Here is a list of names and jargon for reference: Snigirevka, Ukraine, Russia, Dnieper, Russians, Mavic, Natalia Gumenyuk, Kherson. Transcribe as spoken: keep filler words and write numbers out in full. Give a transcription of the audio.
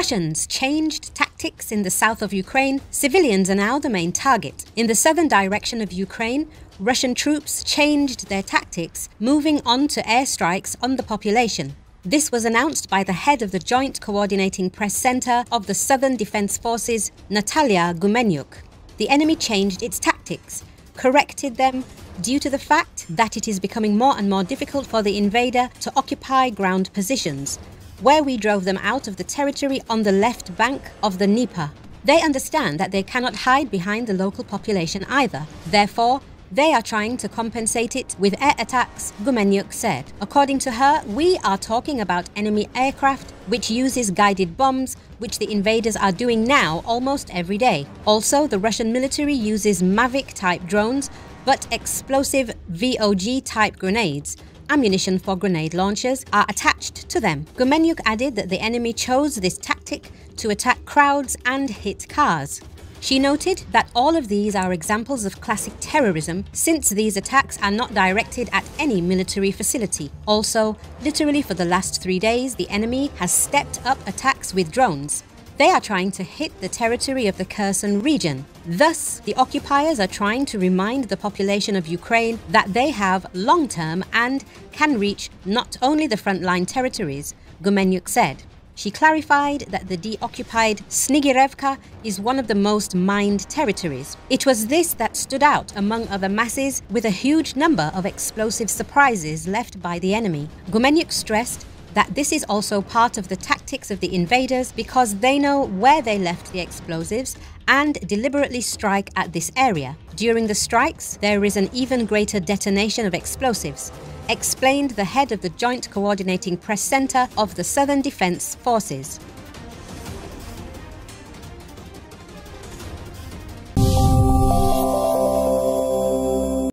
Russians changed tactics in the south of Ukraine, civilians are now the main target. In the southern direction of Ukraine, Russian troops changed their tactics, moving on to airstrikes on the population. This was announced by the head of the Joint Coordinating Press Center of the Southern Defense Forces, Natalia Gumenyuk. The enemy changed its tactics, corrected them, due to the fact that it is becoming more and more difficult for the invader to occupy ground positions, where we drove them out of the territory on the left bank of the Dnieper. They understand that they cannot hide behind the local population either. Therefore, they are trying to compensate it with air attacks, Gumenyuk said. According to her, we are talking about enemy aircraft which uses guided bombs, which the invaders are doing now almost every day. Also, the Russian military uses Mavic-type drones, but explosive V O G-type grenades, ammunition for grenade launchers, are attached to them. Gumenyuk added that the enemy chose this tactic to attack crowds and hit cars. She noted that all of these are examples of classic terrorism, since these attacks are not directed at any military facility. Also, literally for the last three days, the enemy has stepped up attacks with drones. They are trying to hit the territory of the Kherson region. Thus, the occupiers are trying to remind the population of Ukraine that they have long-term and can reach not only the frontline territories, Gumenyuk said. She clarified that the de-occupied Snigirevka is one of the most mined territories. It was this that stood out among other masses, with a huge number of explosive surprises left by the enemy. Gumenyuk stressed that this is also part of the tactics of the invaders, because they know where they left the explosives and deliberately strike at this area. During the strikes, there is an even greater detonation of explosives, explained the head of the Joint Coordinating Press Center of the Southern Defense Forces.